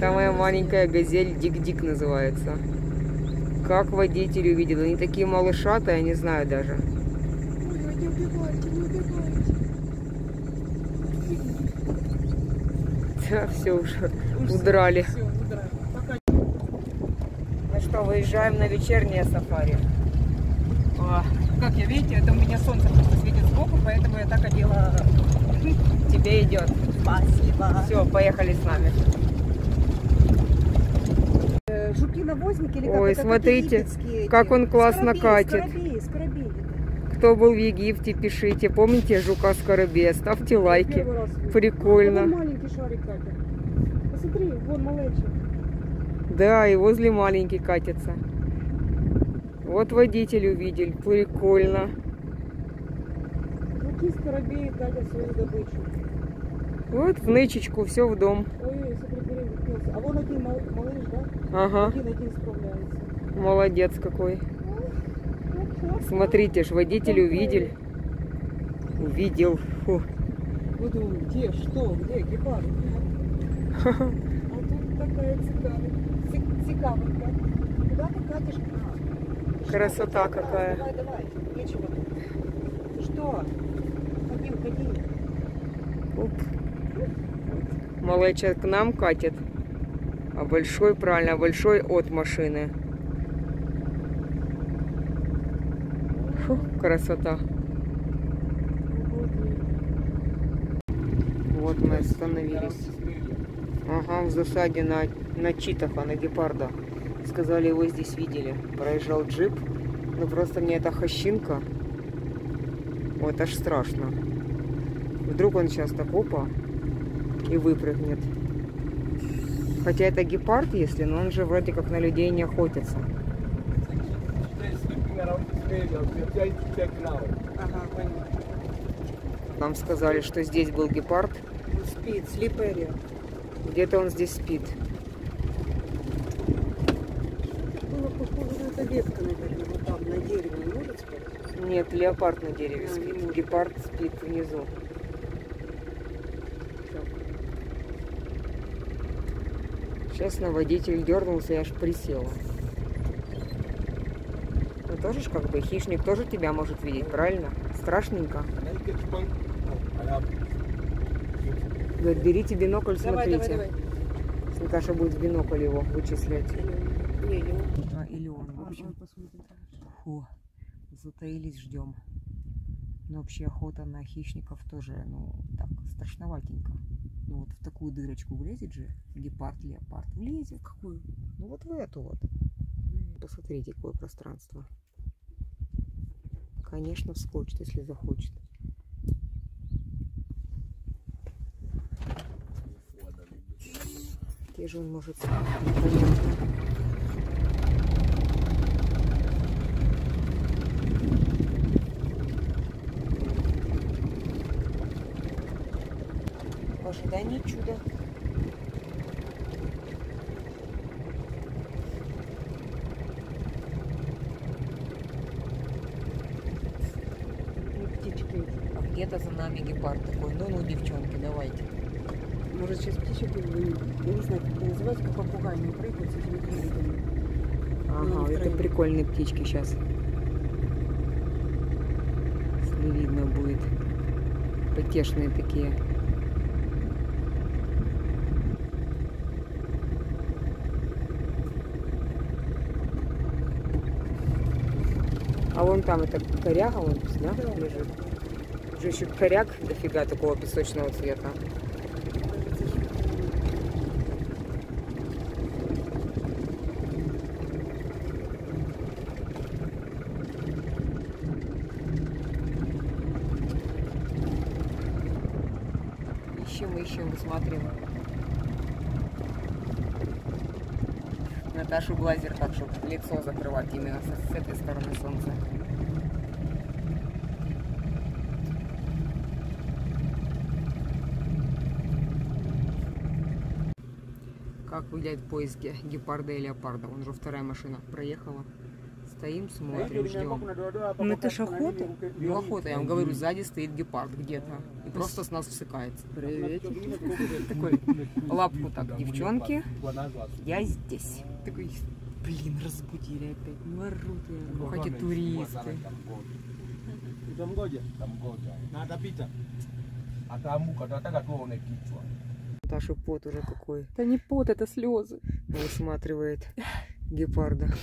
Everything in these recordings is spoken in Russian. Самая маленькая газель Дик-Дик называется. Как водитель увидел. Они такие малышата, я не знаю даже. Ой, не убивайте, не убивайте. Да, все уже удрали. Все, удрали. Пока. Ну что, выезжаем на вечернее сафари. А, как я, видите, это у меня солнце просто светит сбоку, поэтому я так одела. Тебе идет. Спасибо. Все, поехали с нами. Жуки-навозники или как? Ой, это смотрите, как он классно катит. Скоробей. Кто был в Египте, пишите. Помните жука скоробея? Ставьте лайки. Прикольно. Вон маленький шарик катит. Посмотри, вон малечик. Да, и возле маленький катится. Вот водитель увидел. Прикольно. Жуки скоробеи катят свою добычу. Вот в нычечку, все в дом. Ой-ой, смотри, перевернулся. А вон один малыш, да? Ага. Один справляется. Молодец какой. Ну, смотрите ж, водитель увидел. Увидел. Фу. Вот он, где, что, где, гепард? А тут такая цикавка. Куда ты катишь? Красота какая. Давай, давай, нечего тут. Что? Ходи, ходи. Оп. Малыш к нам катит, а большой, правильно, большой от машины. Фу, красота. Вот мы остановились. Ага, в засаде на читафа, на гепарда. Сказали, его здесь видели. Проезжал джип. Ну просто мне эта хащинка. Вот аж страшно. Вдруг он сейчас так, опа, и выпрыгнет. Хотя это гепард, если, но он же вроде как на людей не охотится. Ага, понятно. Нам сказали, что здесь был гепард. Он спит, слипери. Где-то он здесь спит. Было похоже, это ветка, наверное, вот там на дереве не может спать? Нет, леопард на дереве спит, гепард спит внизу. Честно, водитель дернулся, я аж присела. Ну тоже ж как бы хищник тоже тебя может видеть, правильно? Страшненько. Говорит, берите бинокль, смотрите. Давай, давай, давай. Наташа будет в бинокль его вычислять. Или он, в общем. Фу, затаились, ждем. Но вообще охота на хищников тоже, ну, так, страшноватенько. Ну, вот в такую дырочку влезет же гепард, леопард. Влезет. Какую? Ну вот в эту вот. Посмотрите, какое пространство. Конечно, вскочит, если захочет. Где же он может спать? Да не чудо. Ну, птички. А где-то за нами гепард такой. Ну, девчонки, давайте. Может, сейчас птичек, я не знаю, как это называется, как попугай, не прыгают с этими крыльями. Ага, это прикольные птички сейчас. Если видно будет. Потешные такие. А вон там это коряга, вон, да, лежит? Уже еще коряг дофига такого песочного цвета. Ищем, ищем, смотрим. Наташу глазер так, чтобы лицо закрывать именно с этой стороны солнца. Как выглядит поиски гепарда и леопарда? Вон уже вторая машина проехала. стоим, смотрим, ждем. Ну это ж охота? Ну охота, я вам говорю, сзади стоит гепард где-то. И просто с нас всыкается. Привет. Такой, лапку так, девчонки, я здесь. Такой, блин, разбудили опять. Ну орут, ну хоть туристы. Надо пить. Наташа пот уже какой. Это не пот, это слезы. Высматривает гепарда.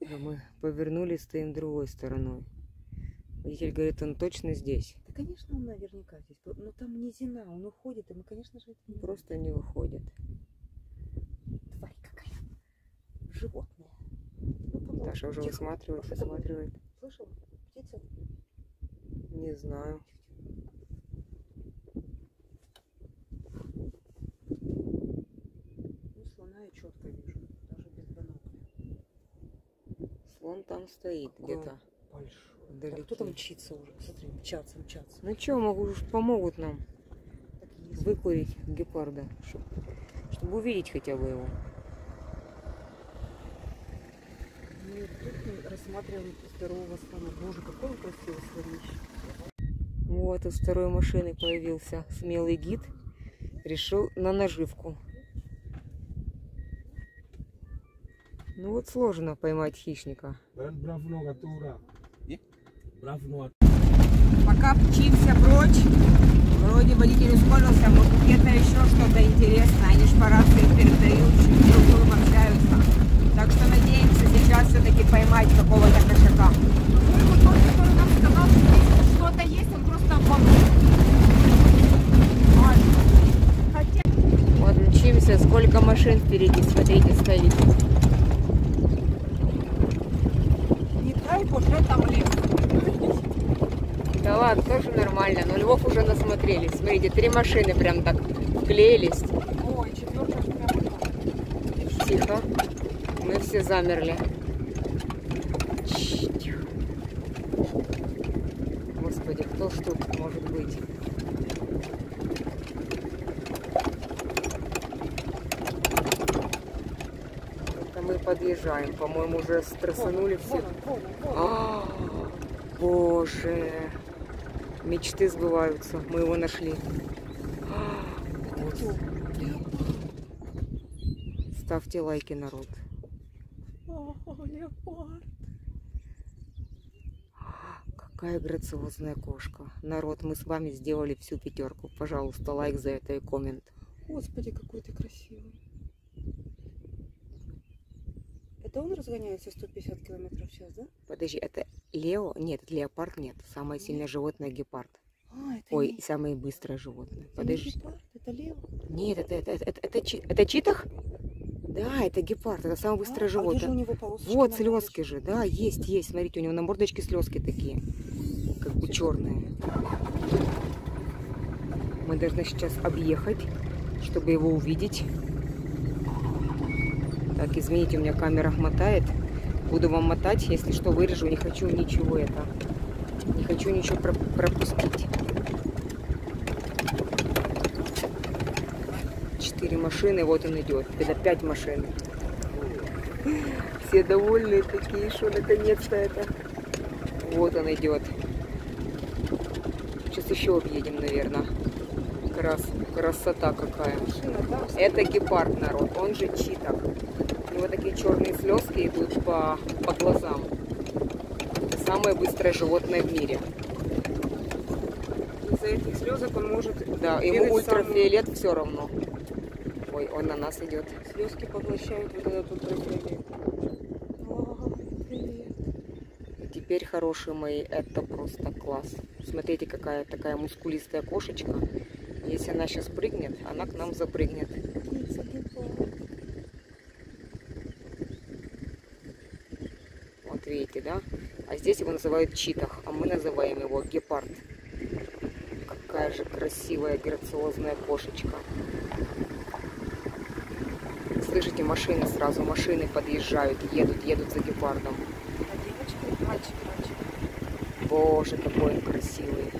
Мы повернулись, стоим другой стороной. Водитель говорит, он точно здесь. Да, конечно, он наверняка здесь. Но там низина, он уходит, и мы, конечно же, это не... Просто не уходит. Тварь какая. Животное. Наташа уже высматривает, высматривает. Слышал? Птица? Не знаю. Четко вижу, даже без бинокля. Слон там стоит где-то. Большой. Кто-то мчится уже. Смотри, мчатся, мчатся. Ну что, могу, помогут нам выкурить гепарда, чтобы увидеть хотя бы его. Мы тут рассматриваем здорового слона. Боже, какой он красивый слонище. Вот из второй машины появился смелый гид. Решил на наживку. Ну вот сложно поймать хищника. Пока пчимся прочь, вроде водитель ускорился, может где-то еще что-то интересное. Они ж по рации передают, друг другом общаются. Так что надеемся сейчас все-таки поймать какого-то кошака. Ну и вот тот, который нам сказал, что что-то есть, он просто обманул. Вот мчимся, сколько машин впереди, смотрите, стоит. Да ладно, тоже нормально, но львов уже насмотрелись. Смотрите, три машины прям так вклеились. Ой, четвертая прям. Тихо. Мы все замерли. Господи, кто ж тут может быть? Мы подъезжаем, по-моему, уже стрессанули все. Боже, мечты сбываются. Мы его нашли. Ставьте лайки, народ. Какая грациозная кошка. Народ, мы с вами сделали всю пятерку. Пожалуйста, лайк за это и коммент. Господи, какой ты красивый. Это он разгоняется 150 км в час, да? Подожди, это Лео? Нет, это леопард нет. Самое сильное животное гепард. А, это ой, не... самое быстрое животное. Это подожди. Не гепард, это Лео? Нет, это читах? Да, это гепард, это самое быстрое животное. Где же у него полосочки? Вот слезки же, да, есть, есть. Смотрите, у него на мордочке слезки такие, как бы черные. Мы должны сейчас объехать, чтобы его увидеть. Так, извините, у меня камера мотает. Буду вам мотать, если что, вырежу. Не хочу ничего это. Не хочу ничего пропустить. 4 машины, вот он идет. Это 5 машин. Все довольные такие, что наконец-то это. Вот он идет. Сейчас еще объедем, наверное. Красота какая. Это гепард, народ. Он же читак. У него такие черные слезки идут по глазам. Это самое быстрое животное в мире. Из-за этих слезок он может... Да, ему ультрафиолет самым... все равно. Ой, он на нас идет. Слезки поглощают вот этот ультрафиолет. Теперь, хорошие мои, это просто класс. Смотрите, какая такая мускулистая кошечка. Если она сейчас прыгнет, она к нам запрыгнет. Вот видите, да? А здесь его называют читах, а мы называем его гепард. Какая же красивая, грациозная кошечка. Слышите, машины сразу, машины подъезжают, едут, едут за гепардом. А девочка, мальчик, мальчик. Боже, какой он красивый.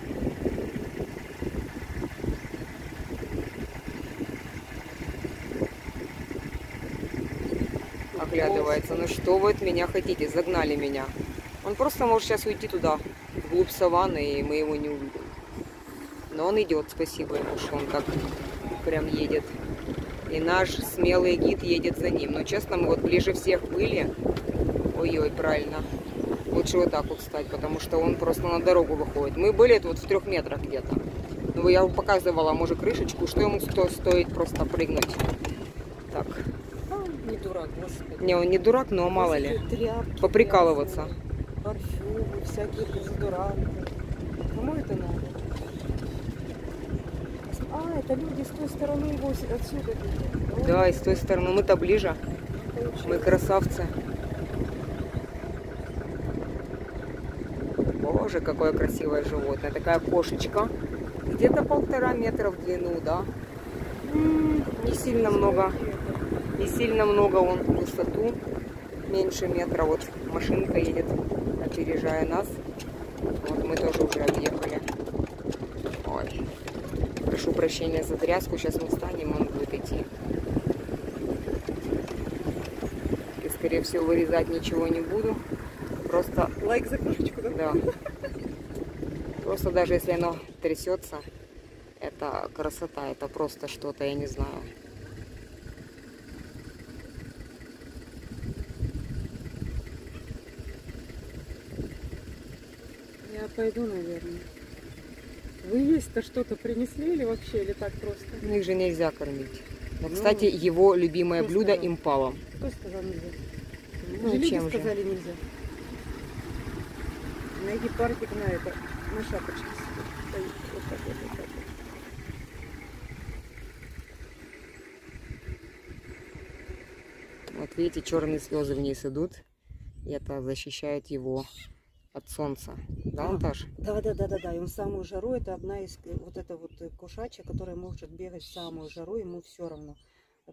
оглядывается. Ну что вы от меня хотите? Загнали меня. Он просто может сейчас уйти туда, вглубь саванны, и мы его не увидим. Но он идет, спасибо ему, что он так прям едет. И наш смелый гид едет за ним. Но честно, мы вот ближе всех были. Ой-ой, правильно. Лучше вот так вот встать, потому что он просто на дорогу выходит. Мы были тут в 3 метрах где-то. Ну, я показывала, может, крышечку, что ему стоит просто прыгнуть. Так. А, не дурак, господи. Не, он не дурак, но мало ли. Тряпки, поприкалываться. Парфюмы, всякие дезодоранты. Кому это надо? А, это люди с той стороны его отсюда. Да, и с той стороны. Мы-то ближе. Получается. Мы красавцы. Боже, какое красивое животное. Такая кошечка. Где-то 1,5 метра в длину, да? Не сильно много. Не сильно много он в высоту. Меньше метра. Вот машинка едет, опережая нас. Вот мы тоже уже объехали. Ой. Прошу прощения за тряску. Сейчас мы встанем, он будет идти. И, скорее всего, вырезать ничего не буду. Просто... Лайк за кружечку, да? Да. Просто даже если оно трясется, это красота, это просто что-то, я не знаю. Я пойду, наверное. Вы есть-то что-то принесли или вообще, или так просто? Ну, их же нельзя кормить. Но, кстати, его любимое блюдо импала. Кто сказал нельзя? Ну, люди сказали нельзя. На гепардик на это. На шапочке стоит. Вот так вот, вот так вот. Вот видите, черные слезы вниз идут. И это защищает его от солнца. Да, Наташа? Да, да, да, да, да. И он в самую жару, это одна из вот эта вот кошачья, которая может бегать в самую жару, ему все равно.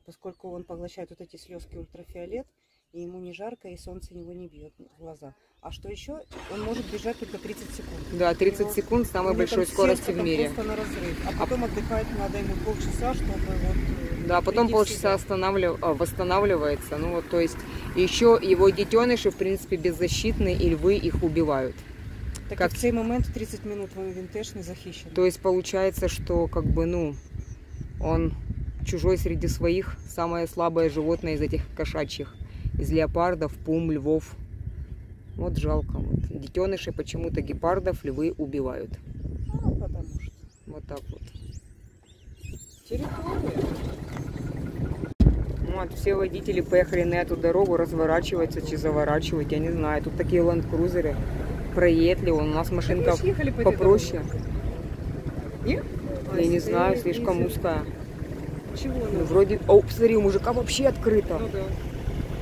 Поскольку он поглощает вот эти слезки ультрафиолет, и ему не жарко, и солнце его не бьет в глаза. А что еще? Он может бежать только 30 секунд. Да, 30 секунд самой большой скорости в мире. Просто на разрыв. А потом отдыхать надо ему полчаса, чтобы вот... Да, потом полчаса восстанавливается. Ну вот, то есть еще его детеныши, в принципе, беззащитны, и львы их убивают. Так как... в цей момент 30 минут він теж не захищен. То есть получается, что как бы, ну, он чужой среди своих, самое слабое животное из этих кошачьих. Из леопардов, пум, львов. Вот жалко. Вот. Детеныши почему-то гепардов львы убивают. А, потому что. Вот так вот. Территория. Вот, все водители поехали на эту дорогу разворачиваться, чи заворачивать. Я не знаю. Тут такие ланд-крузеры. Проедливые. У нас машинка попроще. Нет? Я не знаю, слишком узкая. Чего? Ну, вроде... О, смотри, у мужика вообще открыто. Ну, да.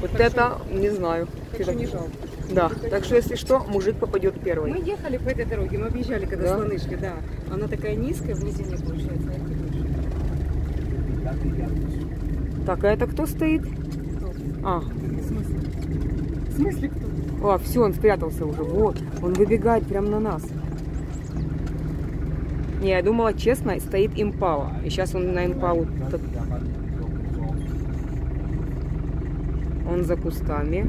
Вот хорошо. Это, не знаю. Хорошо, не жалко. Да, так что если что, мужик попадет первый. Мы ехали по этой дороге, мы объезжали, когда да? Слоны шли, да. Она такая низкая, в низине получается. Так, а это кто стоит? Кто? А. В смысле? В смысле кто? А, все, он спрятался уже, вот. Он выбегает прямо на нас. Не, я думала, честно, стоит импала. И сейчас он на импалу... Он за кустами.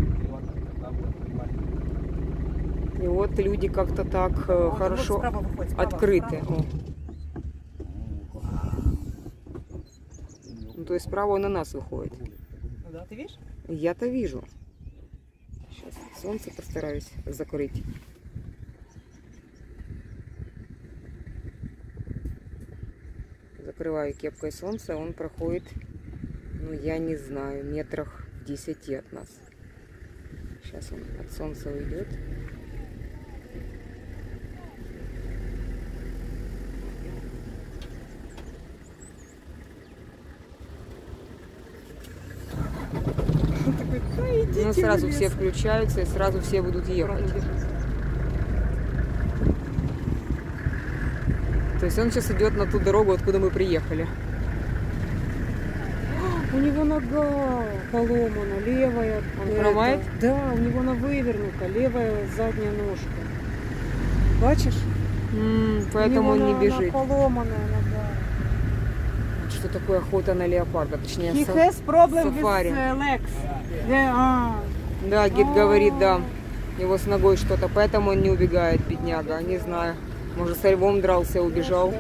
И вот люди как-то так хорошо вот справа выходит, справа, открыты. Справа. Ну, то есть справа он на нас выходит. Ну, да, ты видишь? Я-то вижу. Сейчас солнце постараюсь закрыть. Закрываю кепкой солнце, он проходит, ну я не знаю, метрах 10 от нас. Сейчас он от солнца уйдет. Ну, сразу все включаются и сразу все будут ехать. То есть он сейчас идет на ту дорогу, откуда мы приехали. У него нога поломана, левая. Он хромает? Да, у него она вывернута, левая задняя ножка. Бачишь? Поэтому он не бежит. Поломанная нога. что такое охота на леопарда, точнее сафари. Да, гид говорит, да, его с ногой что-то, поэтому он не убегает, бедняга, не знаю. Может, со львом дрался, убежал.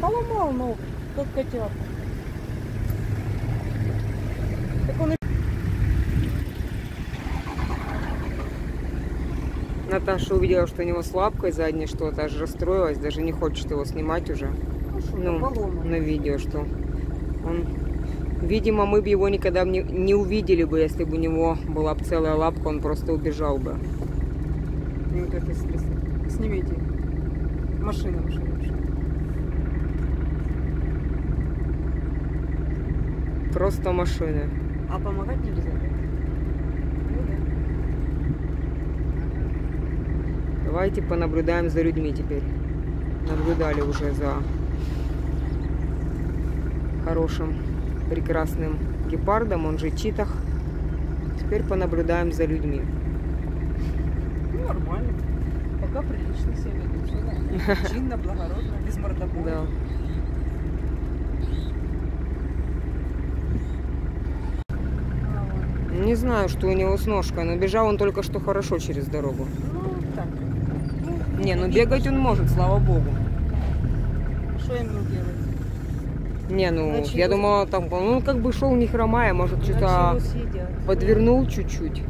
Поломал ногу, как котенок. Наташа увидела, что у него с лапкой задней что-то, аж расстроилась, даже не хочет его снимать уже. Ну, на видео, что он... Видимо, мы бы его никогда не увидели бы, если бы у него была бы целая лапка, он просто убежал бы. Ну, вот это снимите. Машина, машина, машина. Просто машина. А помогать нельзя? Давайте понаблюдаем за людьми теперь. Наблюдали уже за хорошим, прекрасным гепардом, он же читах. Теперь понаблюдаем за людьми. Ну, нормально. Пока прилично себя ведут. Чинно, благородно, без мордобоя. Да. Не знаю, что у него с ножкой, но бежал он только что хорошо через дорогу. Ну, так. Не, ну бегать он может, слава богу. Что ему делать? Не, ну, начали я думала, там, ну, как бы шел не хромая, может, что-то подвернул чуть-чуть.